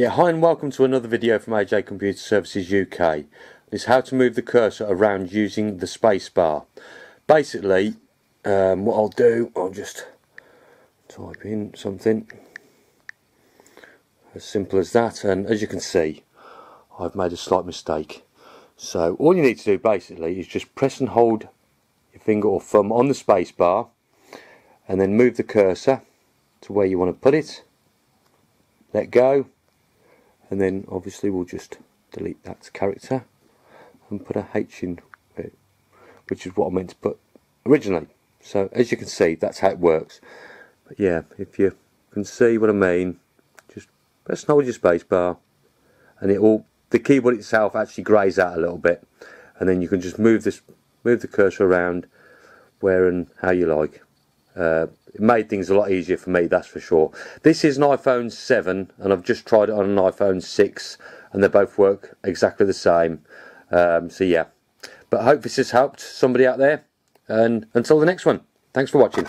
Yeah, hi and welcome to another video from AJ Computer Services UK. It's how to move the cursor around using the spacebar. Basically, what I'll do, I'll just type in something as simple as that, and as you can see, I've made a slight mistake. So all you need to do basically is just press and hold your finger or thumb on the spacebar, and then move the cursor to where you want to put it. Let go. And then obviously we'll just delete that character and put a H in it, which is what I meant to put originally. So as you can see, that's how it works. But yeah, if you can see what I mean, just press and hold your spacebar, and the keyboard itself actually greys out a little bit, and then you can just move the cursor around where and how you like. It made things a lot easier for me, that's for sure. This is an iPhone 7 and I've just tried it on an iPhone 6 and they both work exactly the same. So yeah, but I hope this has helped somebody out there, and until the next one, thanks for watching.